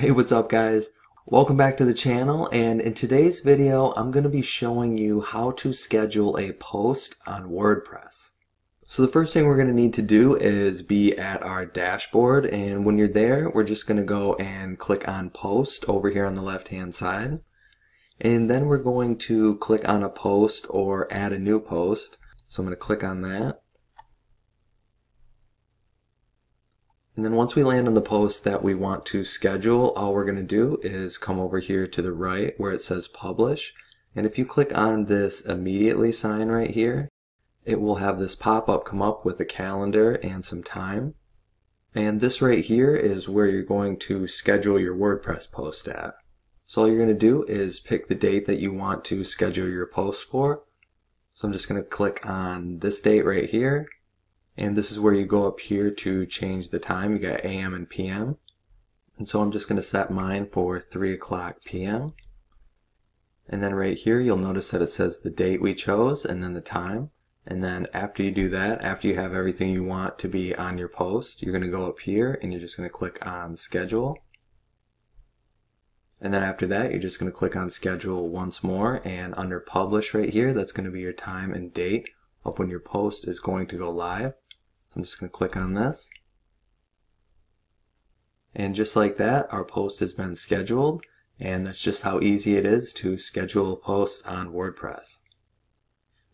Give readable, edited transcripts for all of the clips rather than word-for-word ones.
Hey, what's up guys? Welcome back to the channel, and in today's video I'm going to be showing you how to schedule a post on WordPress. So the first thing we're going to need to do is be at our dashboard, and when you're there we're just going to go and click on post over here on the left hand side, and then we're going to click on a post or add a new post. So I'm going to click on that. And then once we land on the post that we want to schedule, all we're going to do is come over here to the right where it says publish. And if you click on this immediately sign right here, it will have this pop-up come up with a calendar and some time. And this right here is where you're going to schedule your WordPress post at. So all you're going to do is pick the date that you want to schedule your post for. So I'm just going to click on this date right here. And this is where you go up here to change the time. You got AM and PM. And so I'm just going to set mine for 3 o'clock PM. And then right here you'll notice that it says the date we chose and then the time. And then after you do that, after you have everything you want to be on your post, you're going to go up here and you're just going to click on schedule. And then after that you're just going to click on schedule once more, and under publish right here, that's going to be your time and date of when your post is going to go live. I'm just going to click on this, and just like that our post has been scheduled, and that's just how easy it is to schedule a post on WordPress.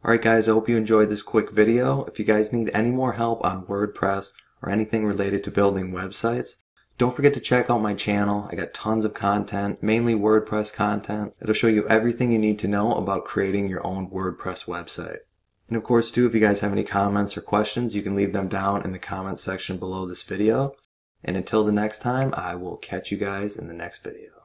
Alright guys, I hope you enjoyed this quick video. If you guys need any more help on WordPress or anything related to building websites, don't forget to check out my channel. I got tons of content, mainly WordPress content. It'll show you everything you need to know about creating your own WordPress website. And of course too, if you guys have any comments or questions, you can leave them down in the comment section below this video. And until the next time, I will catch you guys in the next video.